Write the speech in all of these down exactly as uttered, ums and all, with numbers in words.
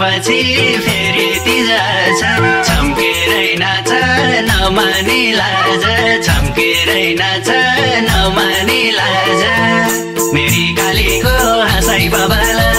पछि फेरि तिजाछ छम्केरै नाच नमानी लाज छम्केरै नाच नमानी लाज मेरी कालीको हसाई बाबालाई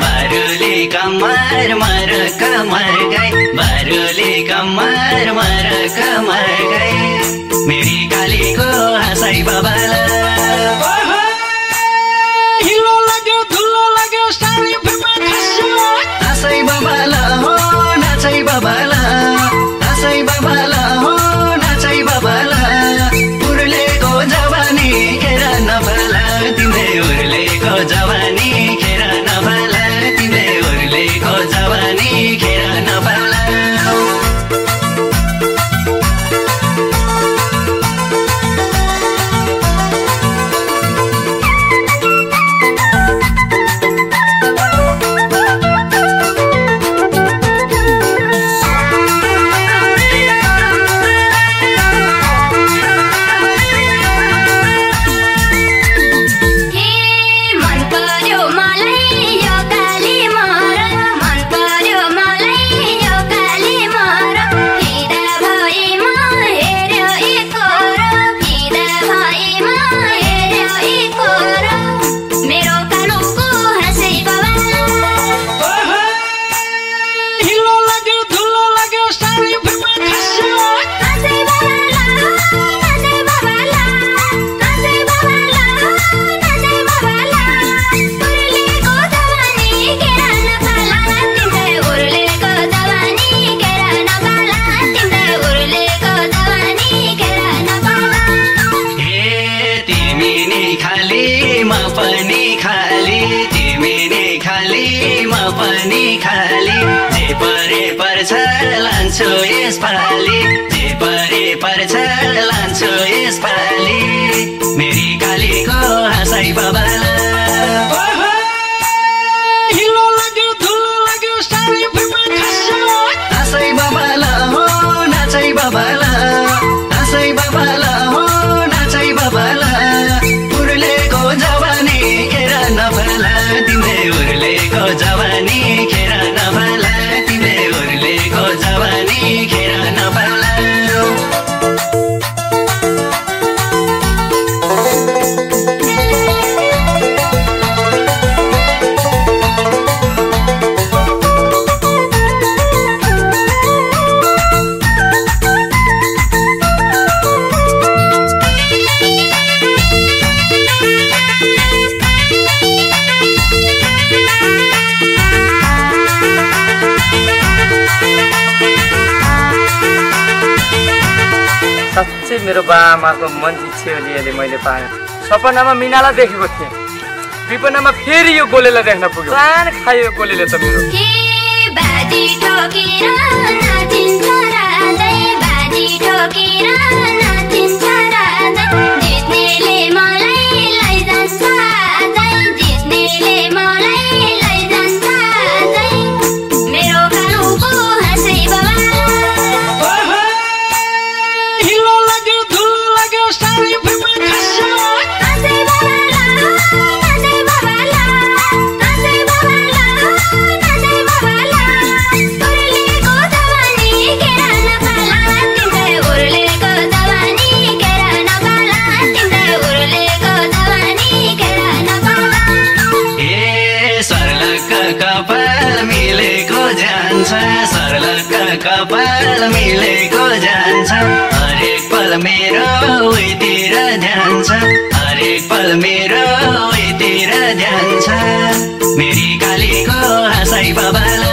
बारुली कमर मर कमर गई बारुली कमर मर कमर गई मेरी काली को हसाई बाबालाई lancu यसपालि, जे परे पर्छ लान्छु यसपालि, मेरी कालीको हँसाई बाबालाई। साँच्चै मेरो बाबामाको मन इच्छा लिएर मैले पाएँ। सपनामा मिनालाई देखेको थिएँ, विपनामा फेरि यो गोलेलाई देख्न पुग्यो। प्राण खायो गोलेले त मेरो। सरलका कपाल मिलेको जान्छ, हरेक पल मेरो उतिर ध्यान छ, हरेक पल मेरो उतिर ध्यान छ, मेरी कालीको हँसाई बाबालाई।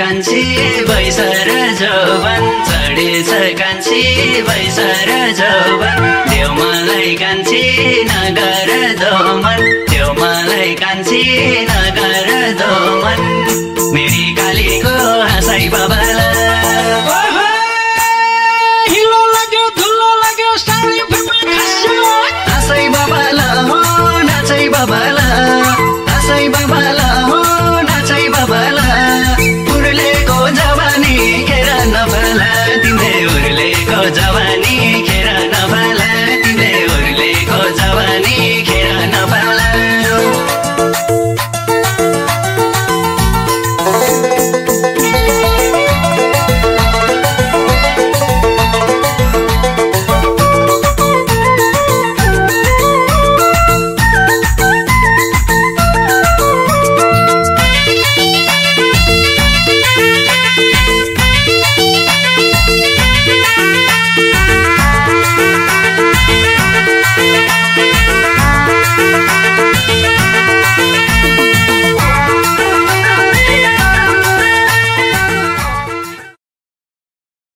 कान्छी बैसर जौवन चढेछ, कान्छी बैसर जौवन देऊ मलाई कान्छी नगर दोमन, देऊ मलाई कान्छी नगर दोमन, मेरी कालीको हँसाई बाबालाई।